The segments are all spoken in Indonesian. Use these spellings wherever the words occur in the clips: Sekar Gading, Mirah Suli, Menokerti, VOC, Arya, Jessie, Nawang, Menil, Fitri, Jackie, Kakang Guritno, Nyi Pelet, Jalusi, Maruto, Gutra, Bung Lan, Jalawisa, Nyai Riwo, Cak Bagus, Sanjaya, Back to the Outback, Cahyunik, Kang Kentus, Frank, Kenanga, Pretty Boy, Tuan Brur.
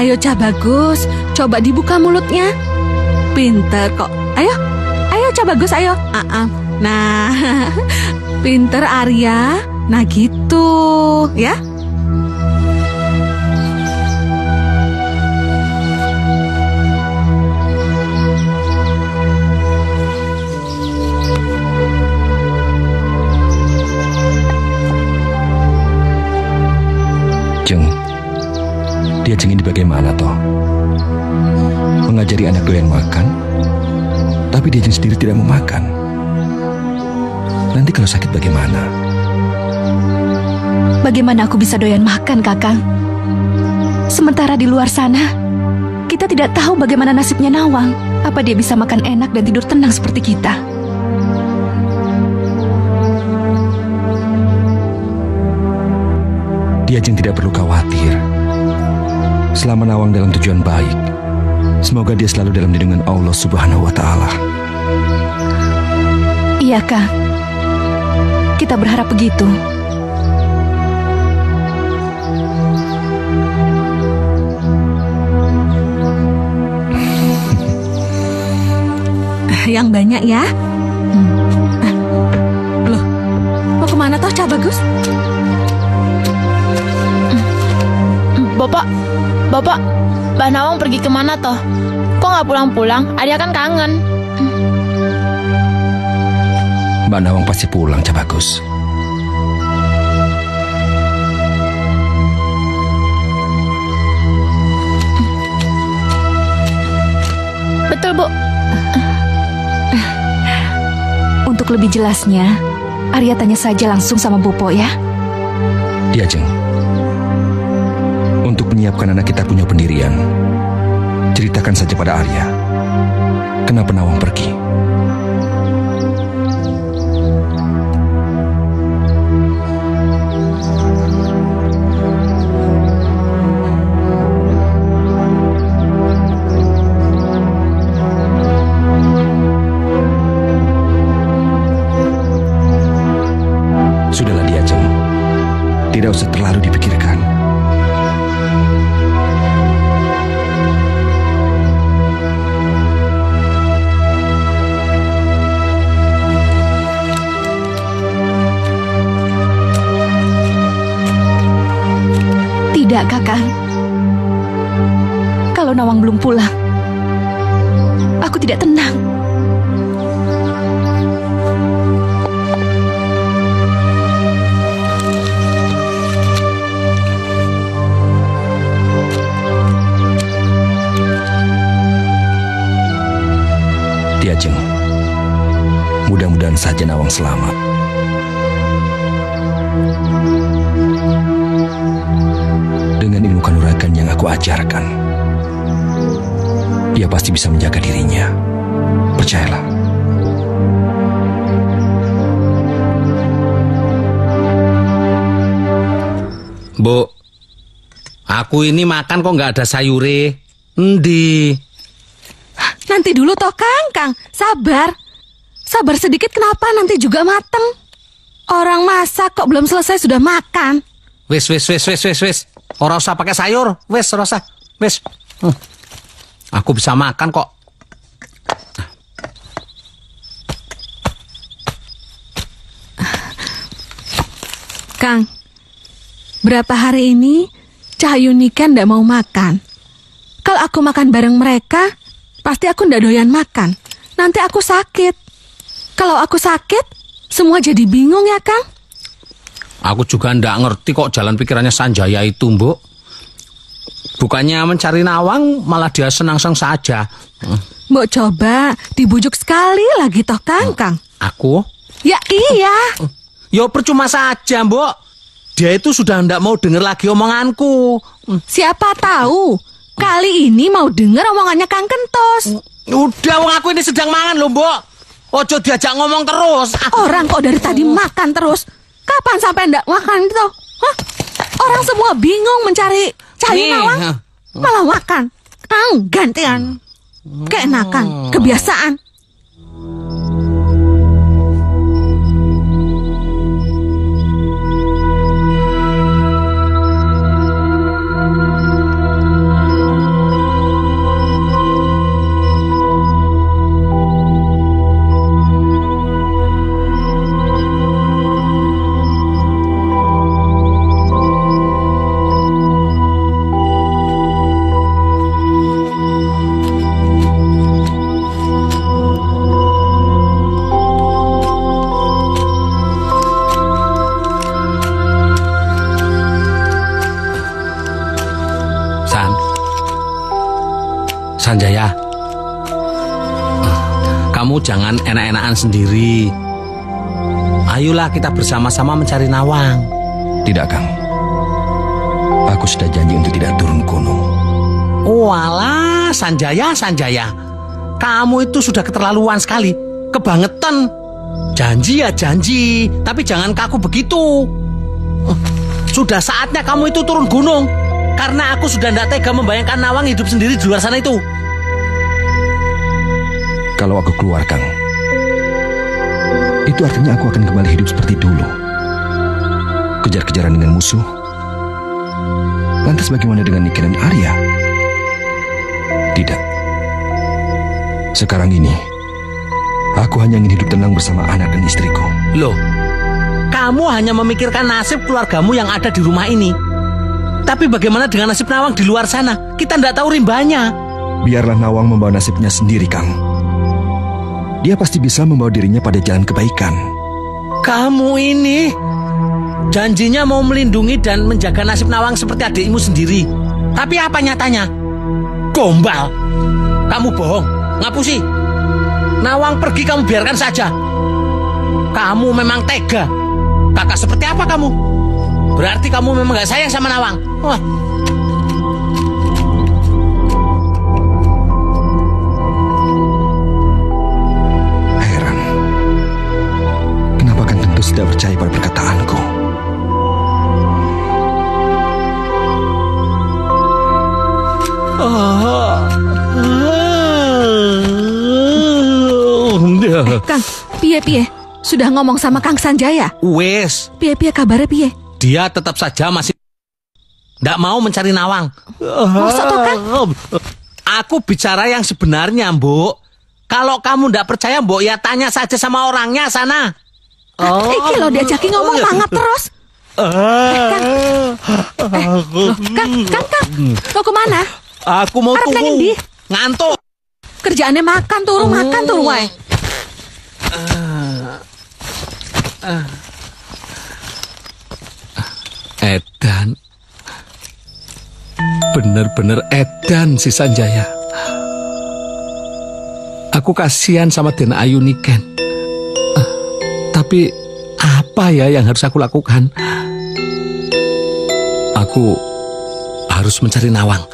Ayo Cak Bagus, coba dibuka mulutnya. Pinter kok. Ayo, ayo Cak Bagus, ayo. Nah, pinter Arya. Nah gitu, ya. Jeng ini bagaimana toh? Mengajari anak doyan makan, tapi dia sendiri tidak mau makan. Nanti kalau sakit bagaimana? Bagaimana aku bisa doyan makan, Kakang? Sementara di luar sana, kita tidak tahu bagaimana nasibnya Nawang. Apa dia bisa makan enak dan tidur tenang seperti kita? Dia Jeng tidak perlu khawatir. Selama Nawang dalam tujuan baik, semoga dia selalu dalam lindungan Allah Subhanahu wa Ta'ala. Iya, Kang. Kita berharap begitu. Yang banyak ya. Loh, mau kemana toh Cak Bagus? Bapak, Mbak Nawang pergi kemana toh? Kok nggak pulang-pulang? Arya kan kangen. Mbak Nawang pasti pulang, Cak Bagus. Betul, Bu. Untuk lebih jelasnya, Arya tanya saja langsung sama Bopo ya. Iya, Jeng. Untuk menyiapkan anak kita punya pendirian, ceritakan saja pada Arya, kenapa Nawang pergi. Sudahlah dia, Jeng. Tidak usah terlalu dipikirkan. Tidak, Kakang. Kalau Nawang belum pulang, aku tidak tenang. Dia Jeng, mudah-mudahan saja Nawang selamat. Dengan ilmu kanuragan yang aku ajarkan, dia pasti bisa menjaga dirinya. Percayalah. Bu, aku ini makan kok nggak ada sayure. Endi? Nanti dulu toh, Kang. Sabar. Sabar sedikit, kenapa nanti juga mateng. Orang masak kok belum selesai sudah makan. Wis. Ora usah pakai sayur, wis ora usah. Wis. Aku bisa makan kok. Kang, berapa hari ini Cahyunik ndak mau makan. Kalau aku makan bareng mereka, pasti aku ndak doyan makan. Nanti aku sakit. Kalau aku sakit, semua jadi bingung ya, Kang? Aku juga ndak ngerti kok jalan pikirannya Sanjaya itu, Mbok. Bukannya mencari Nawang, malah dia senang-senang saja. Mbok coba dibujuk sekali lagi toh, Kang. Aku? Ya iya. Ya percuma saja, Mbok. Dia itu sudah ndak mau denger lagi omonganku. Siapa tahu kali ini mau denger omongannya Kang Kentus. Udah, wong aku ini sedang mangan loh, Mbok. Ojo diajak ngomong terus. Orang kok dari tadi makan terus. Kapan sampai ndak makan itu? Hah? Orang semua bingung mencari Nawang, malah makan. Gantian. Keenakan, kebiasaan. Sanjaya, kamu jangan enak-enakan sendiri. Ayolah kita bersama-sama mencari Nawang. Tidak, Kang. Aku sudah janji untuk tidak turun gunung. Walah, Sanjaya, Sanjaya. Kamu itu sudah keterlaluan sekali. Kebangetan. Janji ya janji, tapi jangan kaku begitu. Sudah saatnya kamu itu turun gunung. Karena aku sudah tidak tega membayangkan Nawang hidup sendiri di luar sana itu. Kalau aku keluar, Kang, itu artinya aku akan kembali hidup seperti dulu. Kejar-kejaran dengan musuh. Lantas bagaimana dengan Nika dan Arya? Tidak. Sekarang ini, aku hanya ingin hidup tenang bersama anak dan istriku. Loh, kamu hanya memikirkan nasib keluargamu yang ada di rumah ini. Tapi bagaimana dengan nasib Nawang di luar sana? Kita tidak tahu rimbanya. Biarlah Nawang membawa nasibnya sendiri, Kang. Dia pasti bisa membawa dirinya pada jalan kebaikan. Kamu ini janjinya mau melindungi dan menjaga nasib Nawang seperti adikmu sendiri. Tapi apa nyatanya? Gombal. Kamu bohong, ngapusi. Nawang pergi kamu biarkan saja. Kamu memang tega. Kakak seperti apa kamu? Berarti kamu memang gak sayang sama Nawang. Wah. Tidak percaya pada perkataanku. Kang, piye-piye? Sudah ngomong sama Kang Sanjaya? Wes. Piye-piye kabarnya piye? Dia tetap saja masih tidak mau mencari Nawang. Maksud toh, Kang? Aku bicara yang sebenarnya, Mbok. Kalau kamu tidak percaya, Mbok, ya tanya saja sama orangnya sana. Iki lo diajakin ngomong tanggap terus. Kang, mau kemana? Aku mau tunggu. Ngantuk. Kerjaannya makan turu, makan turu wae. Edan, bener-bener edan si Sanjaya. Aku kasihan sama Den Ayu Niken. Tapi apa ya yang harus aku lakukan? Aku harus mencari Nawang.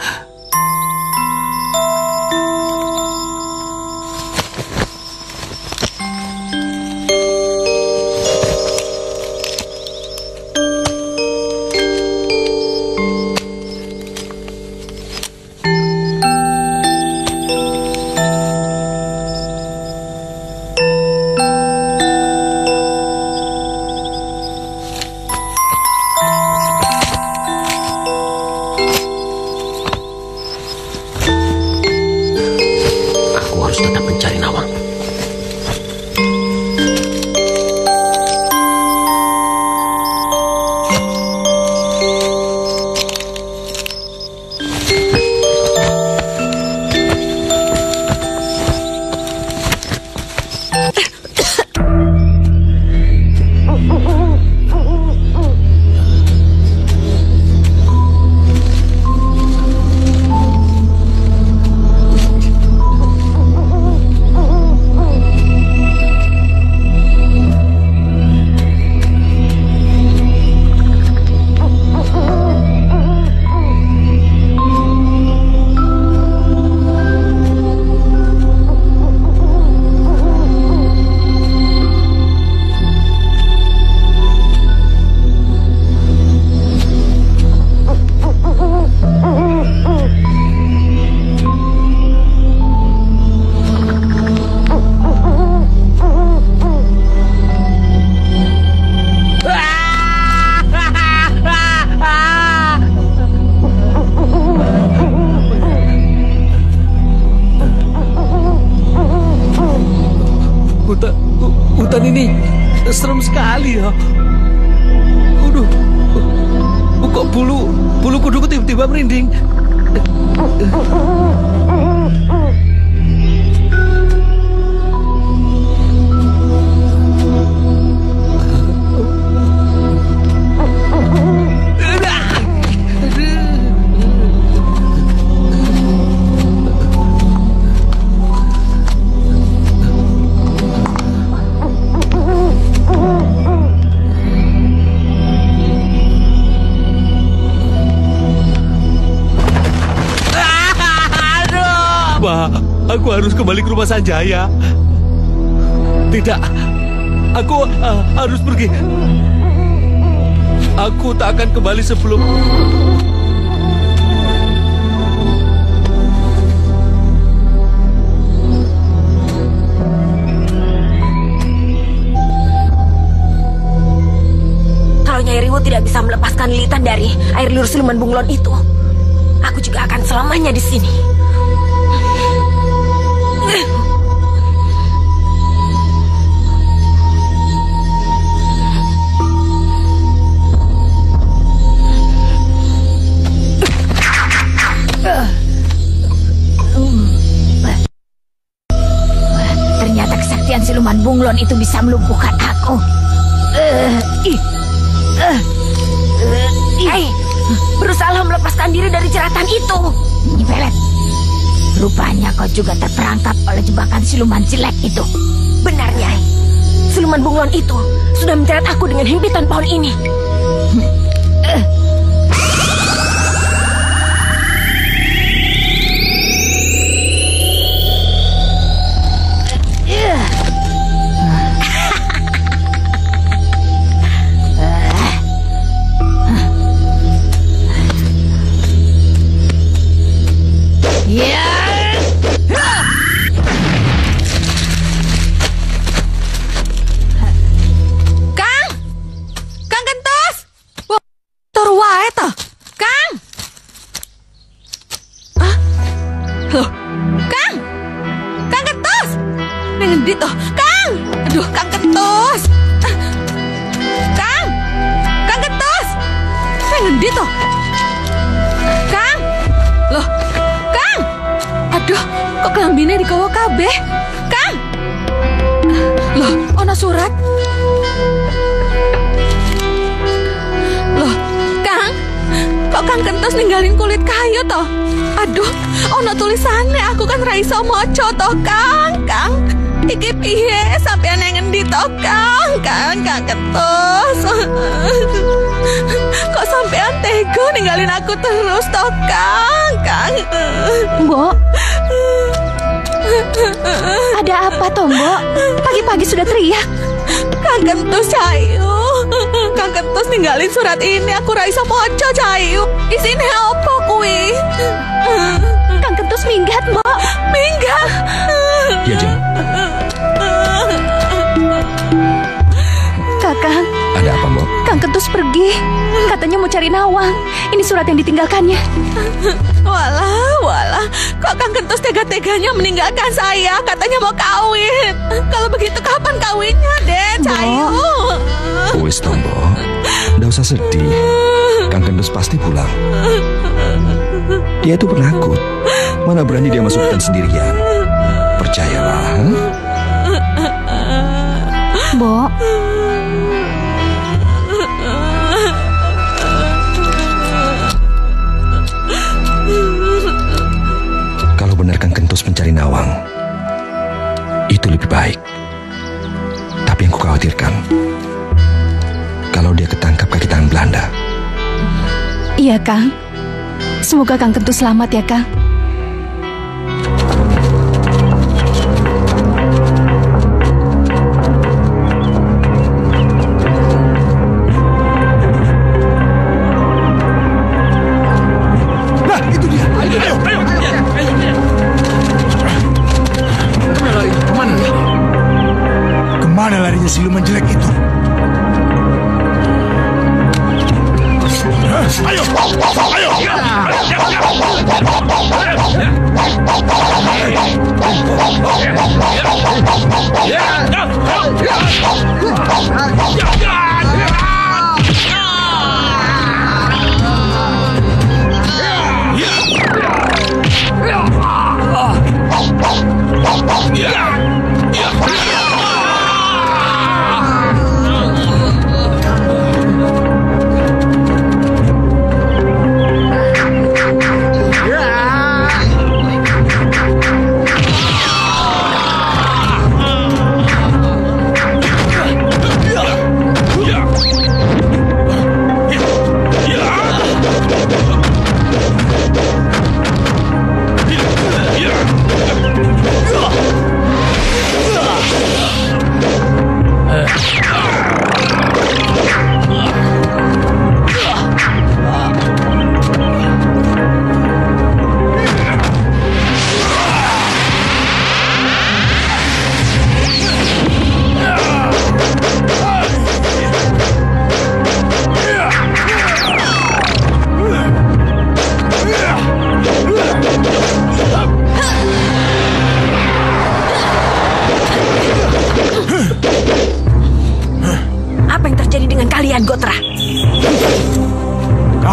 Aku harus kembali ke rumah Sanjaya. Tidak, aku harus pergi. Aku tak akan kembali sebelum... Kalau Nyai Riwo tidak bisa melepaskan lilitan dari air liur siluman bunglon itu, aku juga akan selamanya di sini. Ternyata kesaktian siluman bunglon itu bisa melumpuhkan aku. Hei, berusaha melepaskan diri dari jeratan itu. Nyi Pelet, rupanya kau juga terperangkap oleh jebakan siluman jelek itu. Benar, Nyai. Siluman bunglon itu sudah menjerat aku dengan himpitan pohon ini. Surat ini aku raisa moco, Cayu. Isine apa kuwi? Kang Kentus minggat, Mbok. Minggat. Iya, Jeng. Kakang. Ada apa, Mbok? Kang Kentus pergi. Katanya mau cari Nawang. Ini surat yang ditinggalkannya. Walah, walah. Kok Kang Kentus tega-teganya meninggalkan saya? Katanya mau kawin. Kalau begitu kapan kawinnya, deh, Cayu? Wis to, Mbok. Nggak usah sedih, Kang Kentus pasti pulang. Dia itu penakut, mana berani dia masuk hutan sendirian. Percayalah, Mbok. Kalau benar Kang Kentus mencari Nawang, itu lebih baik. Tapi yang ku khawatirkan, kalau dia ketangkap kaki tangan Belanda. Iya, Kang. Semoga Kang Kentus selamat ya, Kang.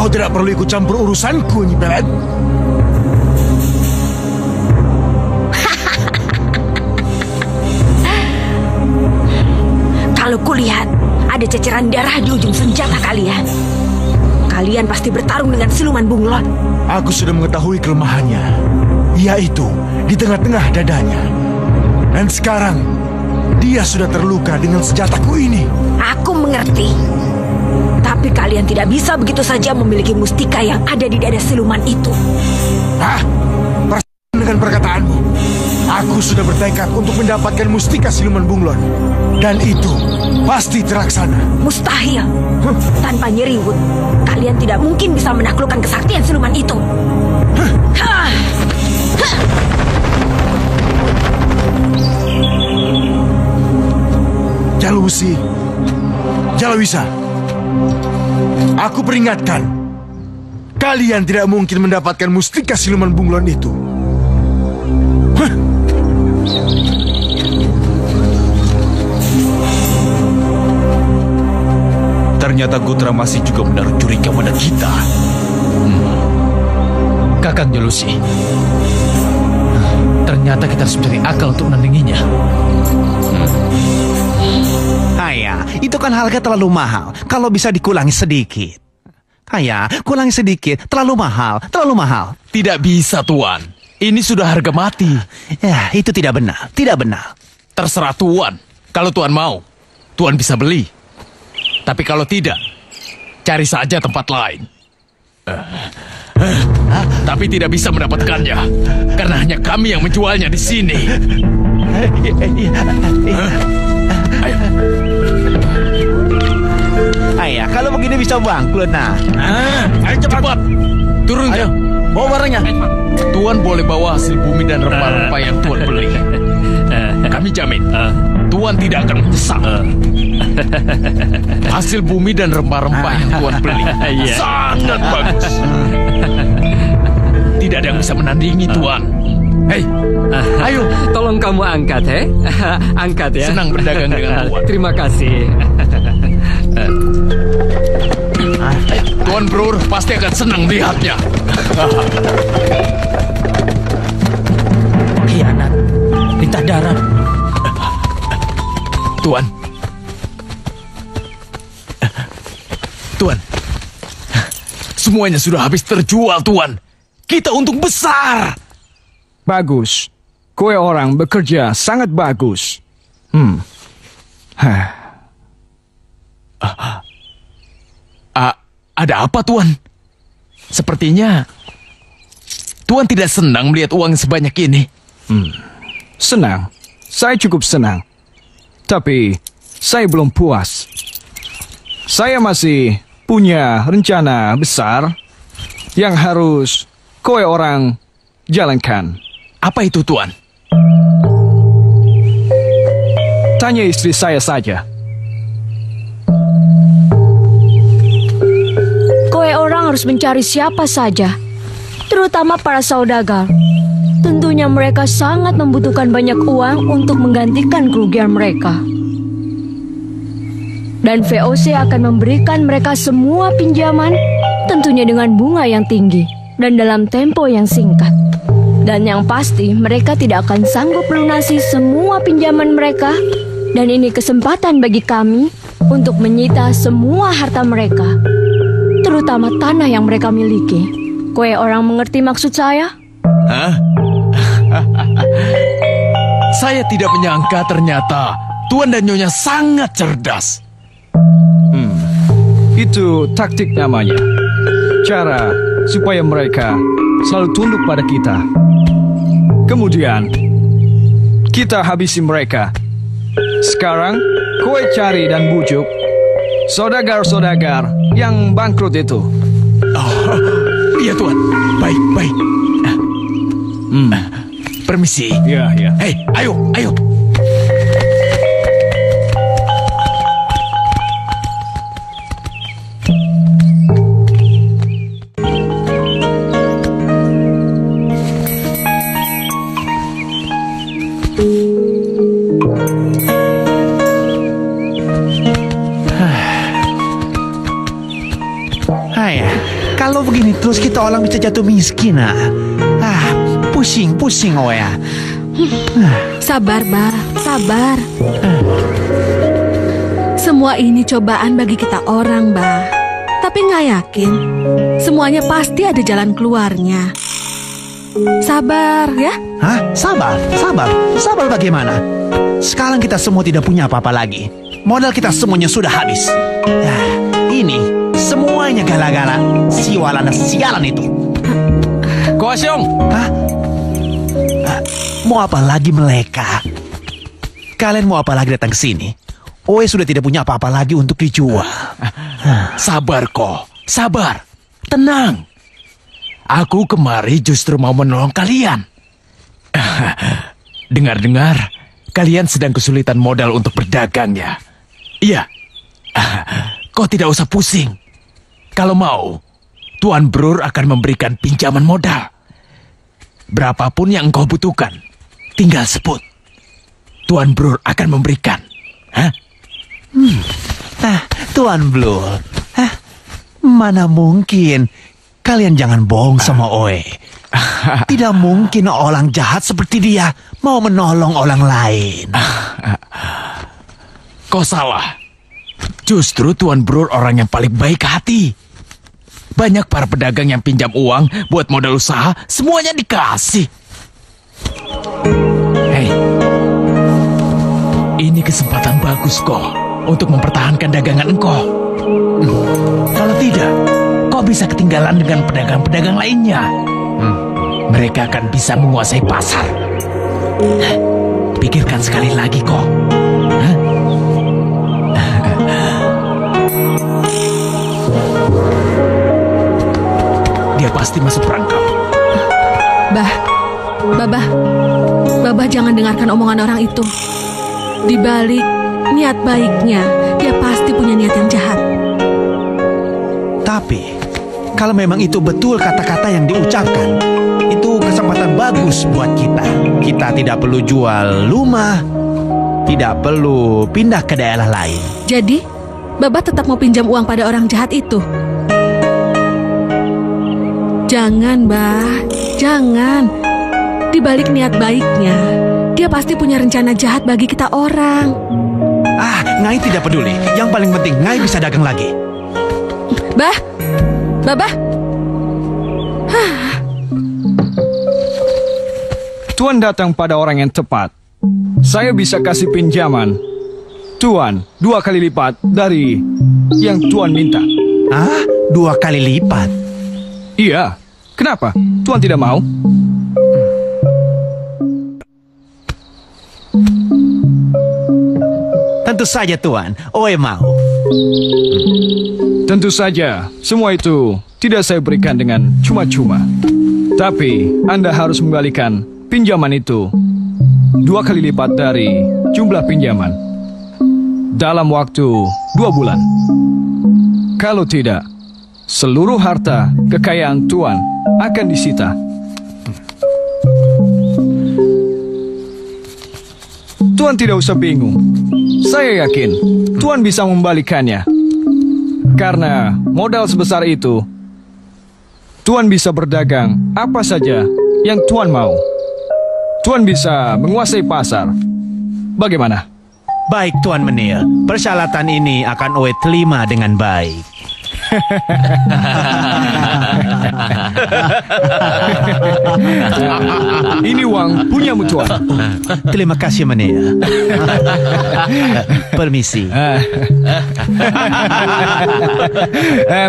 Kau tidak perlu ikut campur urusanku, Nyi Pelet. Kalau kulihat ada ceceran darah di ujung senjata kalian. Kalian pasti bertarung dengan siluman Bung Lan. Aku sudah mengetahui kelemahannya, yaitu di tengah-tengah dadanya. Dan sekarang dia sudah terluka dengan senjataku ini. Aku mengerti. Tapi kalian tidak bisa begitu saja memiliki mustika yang ada di dada siluman itu. Hah? Persetan dengan perkataanmu. Aku sudah bertekad untuk mendapatkan mustika siluman Bung Lan. Dan itu pasti terlaksana. Mustahil. Tanpa Nyai Riwo, kalian tidak mungkin bisa menaklukkan kesaktian siluman itu. Jalusi, Jalawisa, aku peringatkan, kalian tidak mungkin mendapatkan mustika siluman Bung Lan itu. Ternyata Gutra masih juga menaruh curiga pada kita. Kakang Jalusi, ternyata kita harus mencari akal untuk menandinginya. Kaya, itu kan harga terlalu mahal. Kalau bisa dikurangi sedikit. Kaya, kurangi sedikit. Terlalu mahal, terlalu mahal. Tidak bisa, Tuan. Ini sudah harga mati. Ya, itu tidak benar, tidak benar. Terserah Tuan. Kalau Tuan mau, Tuan bisa beli. Tapi kalau tidak, cari saja tempat lain. Tapi tidak bisa mendapatkannya, karena hanya kami yang menjualnya di sini. Ayah, kalau begini bisa bangkrut, nah. Ayo cepat, turun. Ayo, bawa barangnya. Tuan boleh bawa hasil bumi dan rempah-rempah yang Tuan beli. Kami jamin, Tuan tidak akan menyesal. Hasil bumi dan rempah-rempah yang Tuan beli sangat bagus. Tidak ada yang bisa menandingi Tuan. Hei, ayo, tolong kamu angkat, heh. Angkat ya. Senang berdagang dengan Tuan. Terima kasih. Tuan Brur pasti akan senang lihatnya. Khianat, lintah darat. Tuan, Tuan, semuanya sudah habis terjual, Tuan. Kita untung besar. Bagus, kue orang bekerja sangat bagus. Ada apa, Tuan? Sepertinya Tuan tidak senang melihat uang sebanyak ini. Senang, saya cukup senang. Tapi saya belum puas. Saya masih punya rencana besar yang harus kue orang jalankan. Apa itu, Tuan? Tanya istri saya saja. Kowe orang harus mencari siapa saja, terutama para saudagar. Tentunya mereka sangat membutuhkan banyak uang untuk menggantikan kerugian mereka. Dan VOC akan memberikan mereka semua pinjaman, tentunya dengan bunga yang tinggi dan dalam tempo yang singkat. Dan yang pasti mereka tidak akan sanggup melunasi semua pinjaman mereka. Dan ini kesempatan bagi kami untuk menyita semua harta mereka, terutama tanah yang mereka miliki. Kowe orang mengerti maksud saya? Hah? Saya tidak menyangka ternyata Tuan dan Nyonya sangat cerdas. Itu taktik namanya. Cara supaya mereka selalu tunduk pada kita. Kemudian kita habisi mereka. Sekarang, kue cari dan bujuk saudagar-saudagar yang bangkrut itu. Oh, iya, Tuan. Baik, baik. Permisi. Ya, ya. Hei, ayo, ayo. Kalau begini terus kita orang bisa jatuh miskin. Pusing oh ya. Sabar, Bah, sabar. Semua ini cobaan bagi kita orang, Bah. Tapi nggak yakin, semuanya pasti ada jalan keluarnya. Sabar ya. Sabar bagaimana? Sekarang kita semua tidak punya apa-apa lagi. Modal kita semuanya sudah habis. Ini semuanya gara-gara siwalan dan sialan itu. Kosong. Mau apa lagi mereka? Kalian mau apa lagi datang ke sini? Oe sudah tidak punya apa-apa lagi untuk dijual. Sabar kok, sabar, tenang. Aku kemari justru mau menolong kalian. Dengar-dengar, kalian sedang kesulitan modal untuk berdagang ya? Iya. Kau tidak usah pusing. Kalau mau, Tuan Brur akan memberikan pinjaman modal. Berapapun yang engkau butuhkan, tinggal sebut. Tuan Brur akan memberikan. Tuan Brur, mana mungkin... Kalian jangan bohong sama Oe. Tidak mungkin orang jahat seperti dia mau menolong orang lain. Kau salah. Justru Tuan Brur orang yang paling baik hati. Banyak para pedagang yang pinjam uang buat modal usaha, semuanya dikasih. Hei, ini kesempatan bagus kok untuk mempertahankan dagangan engkau. Kalau tidak, kau bisa ketinggalan dengan pedagang-pedagang lainnya. Mereka akan bisa menguasai pasar. Pikirkan sekali lagi kok. Dia pasti masuk perangkap. Babah jangan dengarkan omongan orang itu. Di balik niat baiknya, dia pasti punya niat yang jahat. Tapi kalau memang itu betul kata-kata yang diucapkan, itu kesempatan bagus buat kita. Kita tidak perlu jual rumah, tidak perlu pindah ke daerah lain. Jadi, Babah tetap mau pinjam uang pada orang jahat itu? Jangan, Bah, jangan. Di balik niat baiknya, dia pasti punya rencana jahat bagi kita orang. Ngai tidak peduli. Yang paling penting, Ngai bisa dagang lagi. Babah. Tuan datang pada orang yang tepat. Saya bisa kasih pinjaman Tuan 2 kali lipat dari yang Tuan minta. 2 kali lipat? Iya. Kenapa? Tuan tidak mau? Tentu saja, Tuan. Oe mau. Tentu saja, semua itu tidak saya berikan dengan cuma-cuma. Tapi, Anda harus mengembalikan pinjaman itu 2 kali lipat dari jumlah pinjaman dalam waktu 2 bulan. Kalau tidak, seluruh harta kekayaan Tuan akan disita. Tuan tidak usah bingung. Saya yakin Tuan bisa membalikannya. Karena modal sebesar itu, Tuan bisa berdagang apa saja yang Tuan mau. Tuan bisa menguasai pasar. Bagaimana? Baik, Tuan Menil. Persyaratan ini akan Oe terima dengan baik. Ini uang punyamu, Tuan. Terima kasih, Menil. Permisi.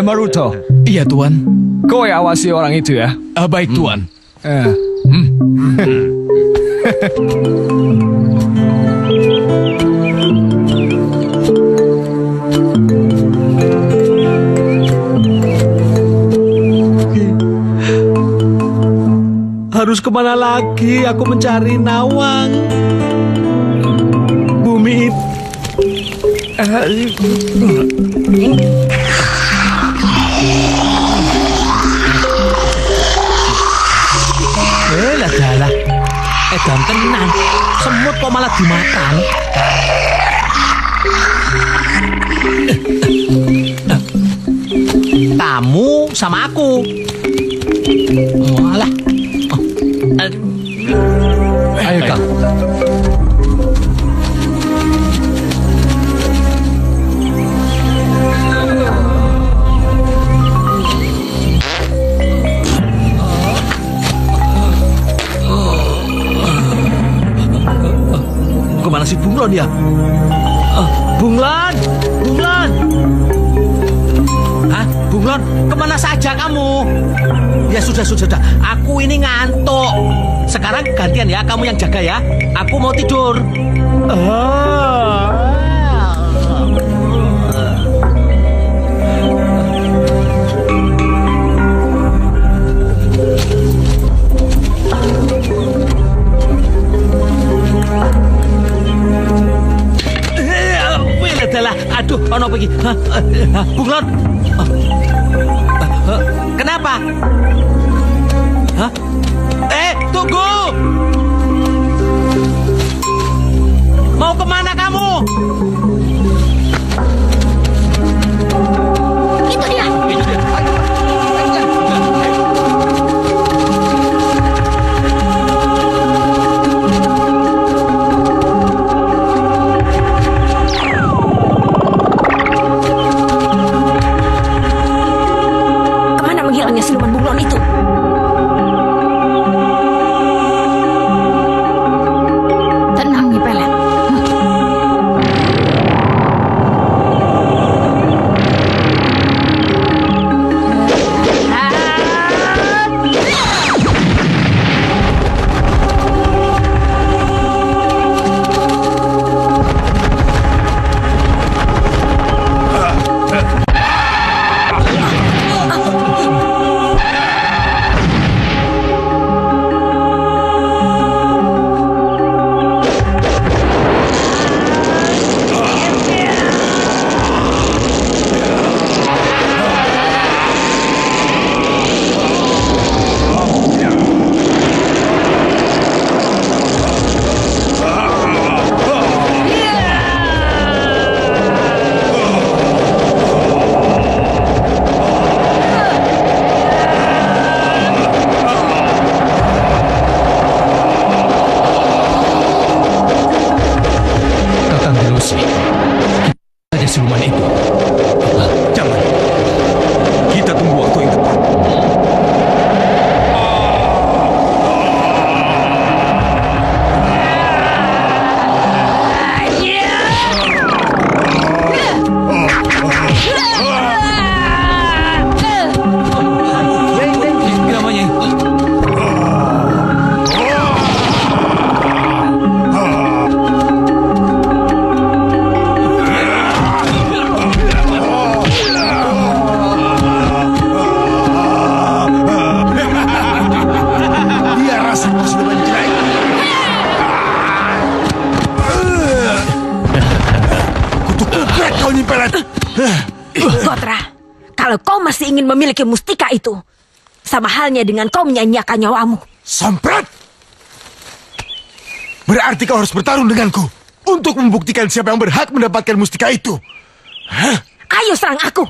Maruto. Iya, Tuan. Kau yang awasi orang itu ya. Baik, Tuan. Harus kemana lagi aku mencari Nawang? Bumi Ladalah. Dan tenang. Semut kok malah dimakan. Tak kamu sama aku. Walah. Ayo, Kang. Kemana sih Bung Lan ya? Bung Lan, Bung Lan. Hah, Bung Lan, kemana saja kamu? Ya sudah, aku ini ngantuk. Sekarang gantian ya, kamu yang jaga ya. Aku mau tidur. Aduh, ono pergi. Bung Lan. Kenapa? Hah? Tunggu. Mau kemana kamu? Itu dia. Memiliki mustika itu, sama halnya dengan kau menyanyiakan nyawamu. Sampret! Berarti kau harus bertarung denganku untuk membuktikan siapa yang berhak mendapatkan mustika itu. Hah? Ayo serang aku!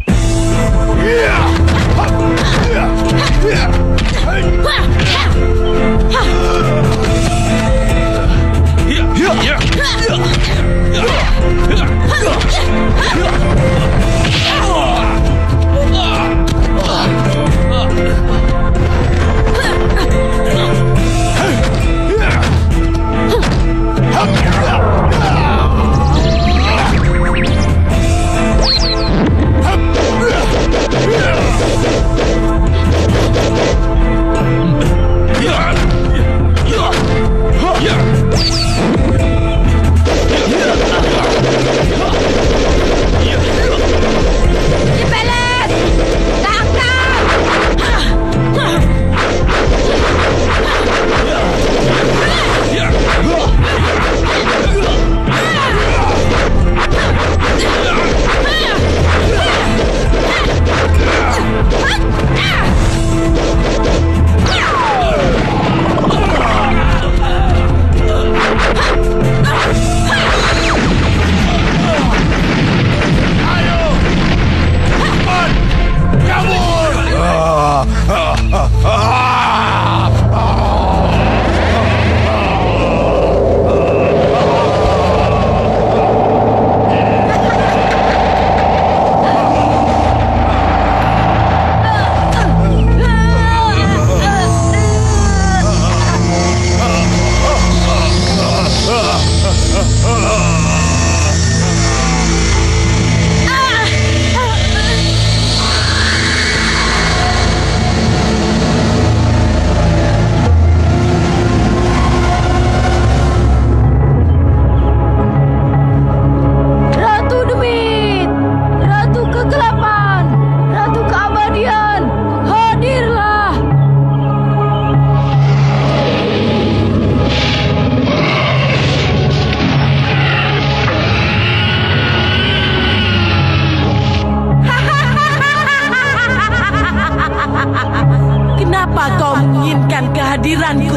Kenapa kau menginginkan kehadiranku?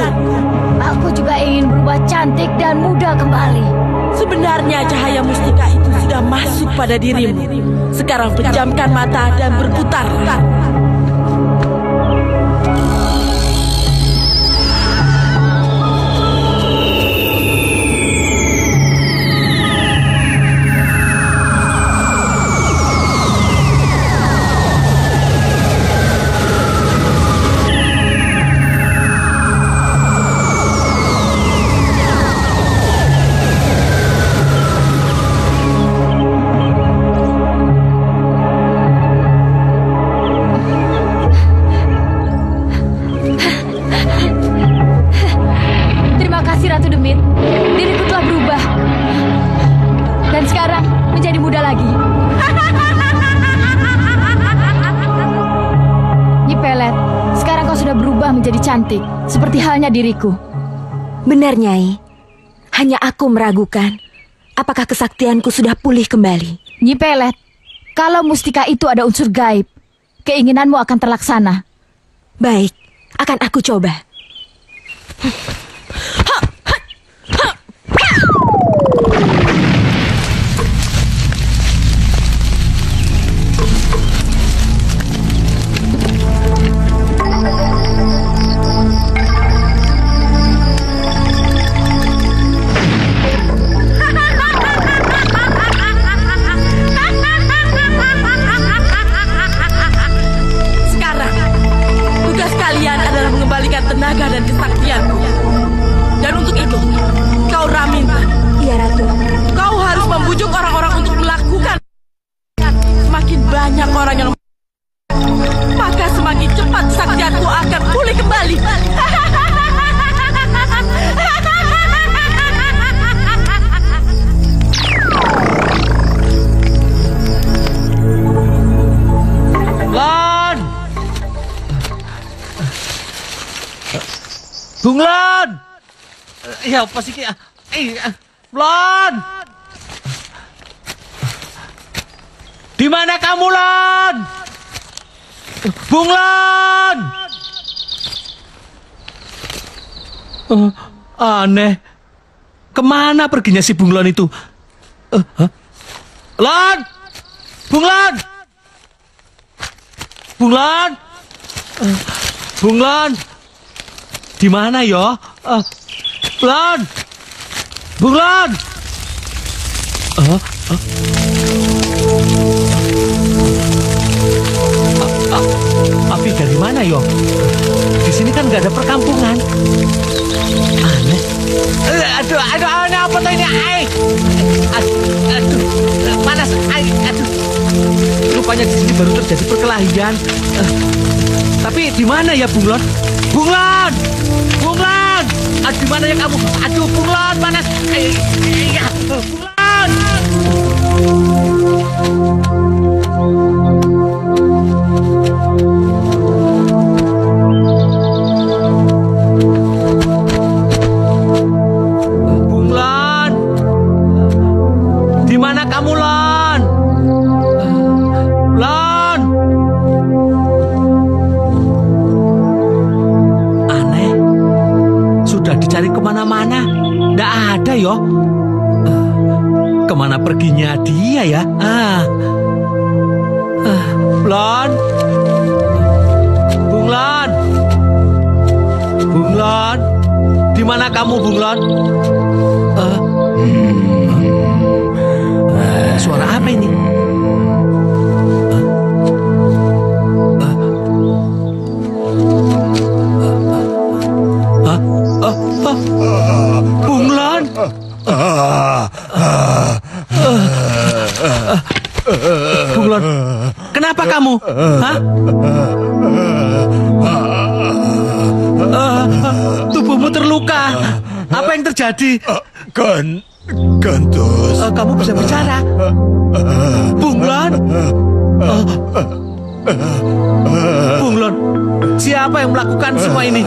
Aku juga ingin berubah cantik dan muda kembali. Sebenarnya cahaya mustika itu sudah masuk pada dirimu. Sekarang pejamkan mata dan berputar. Seperti halnya diriku. Benar, Nyai. Hanya aku meragukan apakah kesaktianku sudah pulih kembali. Nyi Pelet, kalau mustika itu ada unsur gaib, keinginanmu akan terlaksana. Baik, akan aku coba. Bung Lan! Ya apa sih kayak... Lan! Di mana kamu, Lan? Bung Lan! Aneh. Kemana perginya si Bung Lan itu? Lan! Bung Lan! Bung Lan! Bung Lan! Di mana yo? Lan! Bung Lan! Api dari mana yo? Di sini kan nggak ada perkampungan. Aneh. Aduh, aneh apa tuh ini? Aduh, panas. Aduh. Rupanya di sini baru terjadi perkelahian. Tapi di mana ya, Bung Lan? Bung Lan! Bung Lan! Aduh, mana ya kamu? Aduh, Bung Lan, panas! Bung Lan! Bung Lan! Di mana kamu, Lan? Lan! Dicari kemana-mana, nggak ada yo. Kemana perginya dia ya? Lan, Bung Lan, Bung Lan, di mana kamu, Bung Lan? Suara apa ini? Bung Lan, Bung Lan, kenapa kamu? Tubuhmu terluka. Apa yang terjadi? Kentus. Kamu bisa bicara. Bung Lan, Bung Lan, siapa yang melakukan semua ini?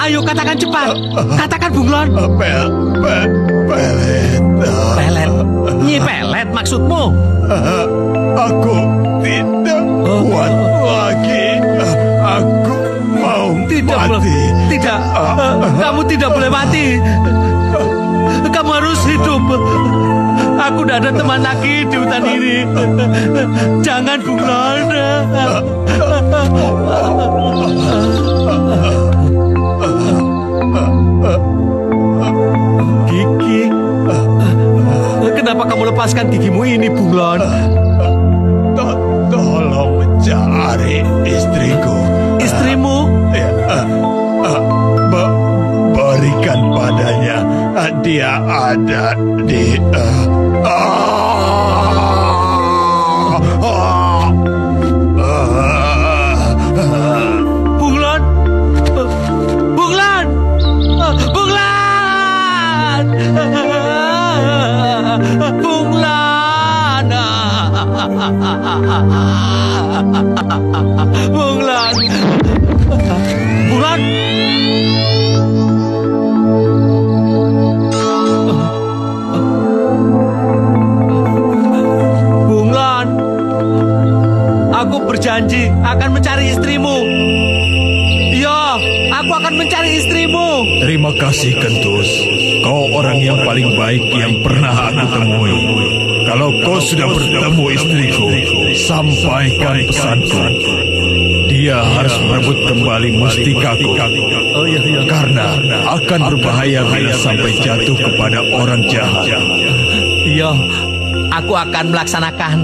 Ayo katakan cepat. Katakan, Bung Lan. Pelet. Pelet. Nyi Pelet maksudmu? Aku tidak kuat lagi. Aku mau Kamu tidak boleh mati. Kamu harus hidup. Aku tidak ada teman lagi di hutan ini. Jangan, Bung Lan. Gigi, kenapa kamu lepaskan gigimu ini, Bung Lan? Tolong cari istriku. Istrimu? Berikan padanya. Dia ada di... Bung Lan, Bung Lan, Bung Lan, aku berjanji akan mencari istrimu. Yo, aku akan mencari istrimu. Terima kasih, Kentus. Kau orang yang paling baik yang pernah aku temui. Kalau kau sudah bertemu istriku, sampaikan pesanku. Dia harus merebut kembali mustikaku. Karena akan berbahaya bila sampai jatuh kepada orang jahat. Iya, aku akan melaksanakan.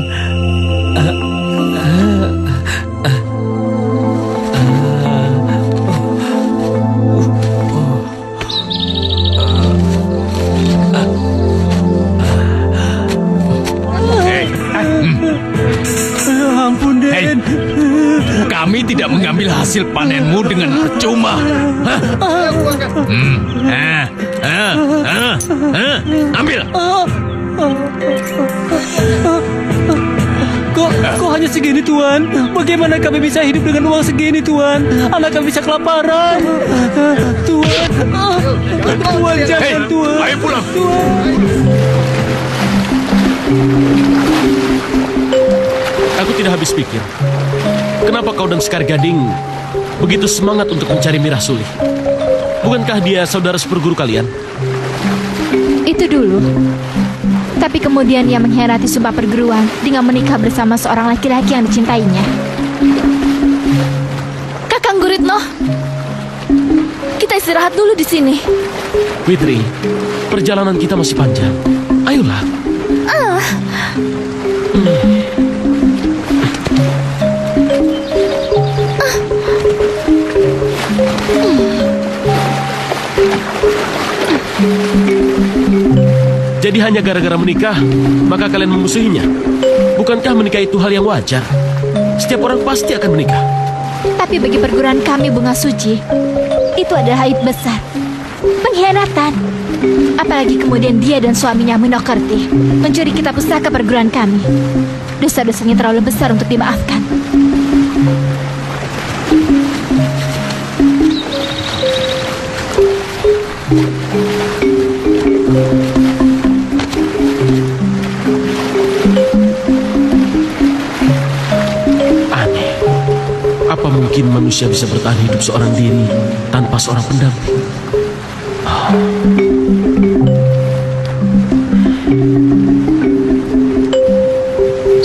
Kami tidak mengambil hasil panenmu dengan percuma. Ambil. Kok hanya segini, Tuan? Bagaimana kami bisa hidup dengan uang segini, Tuan? Anak kami bisa kelaparan. Tuan, Tuan jangan, Tuan. Ayo pulang. Aku tidak habis pikir. Kenapa kau dan Sekar Gading begitu semangat untuk mencari Mirah Suli? Bukankah dia saudara seperguru kalian? Itu dulu. Tapi kemudian ia mengkhianati sumpah perguruan dengan menikah bersama seorang laki-laki yang dicintainya. Kakang Guritno, kita istirahat dulu di sini. Fitri, perjalanan kita masih panjang. Ayolah. Jadi hanya gara-gara menikah, maka kalian memusuhinya. Bukankah menikah itu hal yang wajar? Setiap orang pasti akan menikah. Tapi bagi perguruan kami, Bunga Suci, itu adalah aib besar, pengkhianatan. Apalagi kemudian dia dan suaminya Menokerti mencuri kitab pustaka perguruan kami. Dosa-dosanya terlalu besar untuk dimaafkan. Aneh, apa mungkin manusia bisa bertahan hidup seorang diri tanpa seorang pendamping?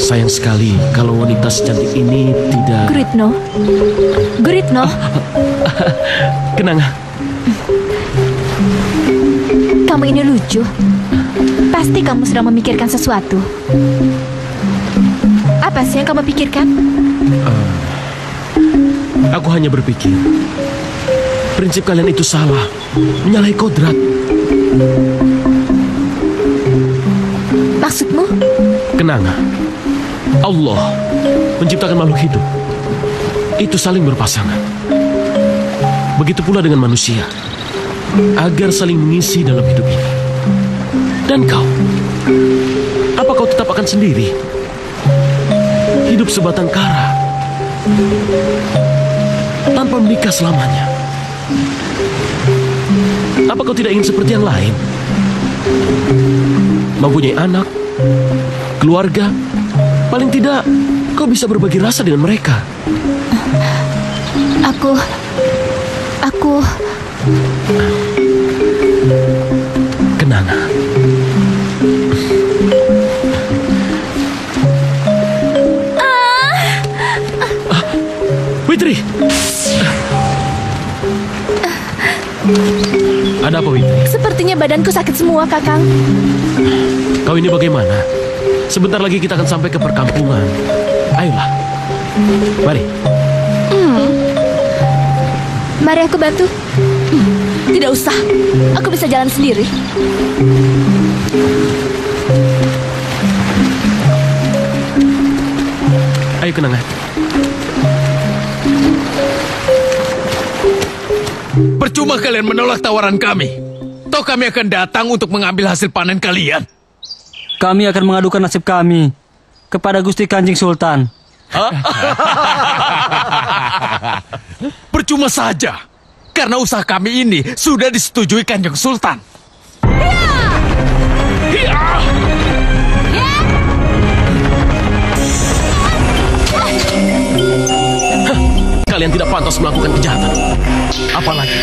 Sayang sekali kalau wanita secantik ini tidak... Guritno, Guritno, Kenanga. Kamu ini lucu. Pasti kamu sedang memikirkan sesuatu. Apa sih yang kamu pikirkan? Aku hanya berpikir, prinsip kalian itu salah, menyalahi kodrat. Maksudmu? Kenanga, Allah menciptakan makhluk hidup itu saling berpasangan. Begitu pula dengan manusia, agar saling mengisi dalam hidup ini. Dan kau, apa kau tetap akan sendiri? Hidup sebatang kara, tanpa menikah selamanya. Apa kau tidak ingin seperti yang lain? Mempunyai anak, keluarga, paling tidak kau bisa berbagi rasa dengan mereka. Aku Kenanga. Fitri. Ada apa, Fitri? Sepertinya badanku sakit semua, Kakang. Kau ini bagaimana? Sebentar lagi kita akan sampai ke perkampungan. Ayolah. Mari. Mari aku bantu. Tidak usah. Aku bisa jalan sendiri. Ayo, Kenanga. Percuma kalian menolak tawaran kami. Toh kami akan datang untuk mengambil hasil panen kalian. Kami akan mengadukan nasib kami kepada Gusti Kanjeng Sultan. Percuma saja, karena usaha kami ini sudah disetujui Kanjeng Sultan. Kalian tidak pantas melakukan kejahatan, apalagi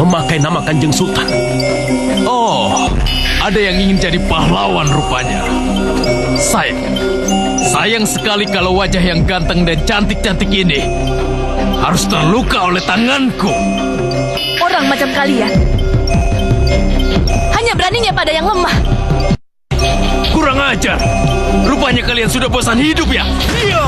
memakai nama Kanjeng Sultan. Oh, ada yang ingin jadi pahlawan rupanya. Sayang sekali kalau wajah yang ganteng dan cantik-cantik ini harus terluka oleh tanganku. Orang macam kalian hanya beraninya pada yang lemah. Kurang ajar. Rupanya kalian sudah bosan hidup, ya? Iya.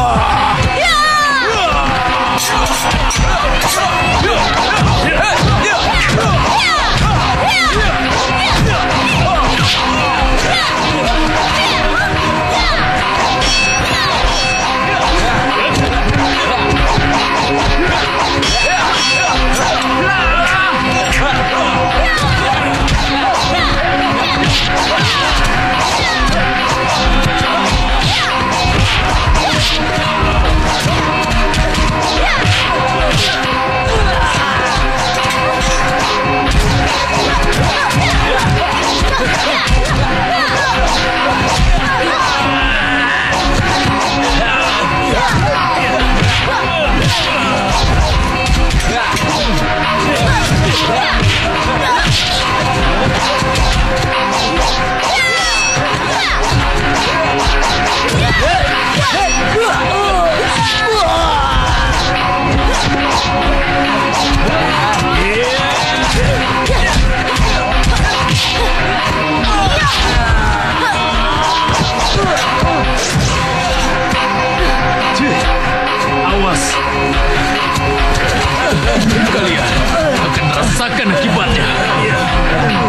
Kalian akan merasakan akibatnya.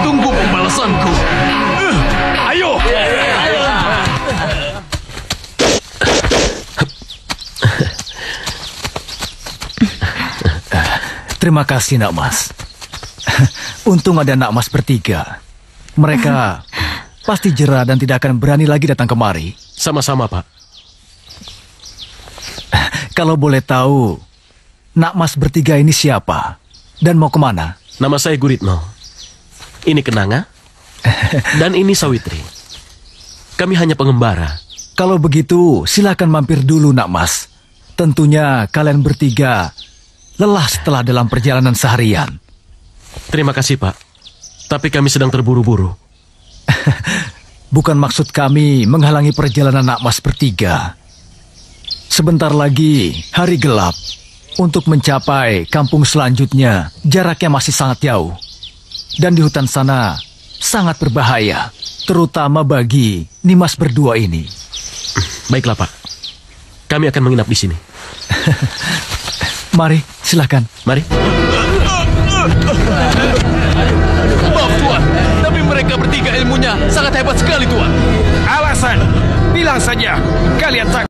Tunggu pembalasanku. Ayo. Terima kasih, Nak Mas. Untung ada Nak Mas bertiga. Mereka pasti jera dan tidak akan berani lagi datang kemari. Sama-sama, Pak. Kalau boleh tahu, Nak Mas bertiga ini siapa? Dan mau kemana? Nama saya Guritno. Ini Kenanga. Dan ini Sawitri. Kami hanya pengembara. Kalau begitu, silakan mampir dulu, Nak Mas. Tentunya kalian bertiga lelah setelah dalam perjalanan seharian. Terima kasih, Pak. Tapi kami sedang terburu-buru. Bukan maksud kami menghalangi perjalanan Nak Mas bertiga. Sebentar lagi hari gelap. Untuk mencapai kampung selanjutnya, jaraknya masih sangat jauh. Dan di hutan sana, sangat berbahaya. Terutama bagi Nimas berdua ini. Baiklah, Pak. Kami akan menginap di sini. Mari, silakan. Mari. Maaf, Tuan. Tapi mereka bertiga ilmunya sangat hebat sekali, Tuan. Alasan. Bilang saja, kalian tak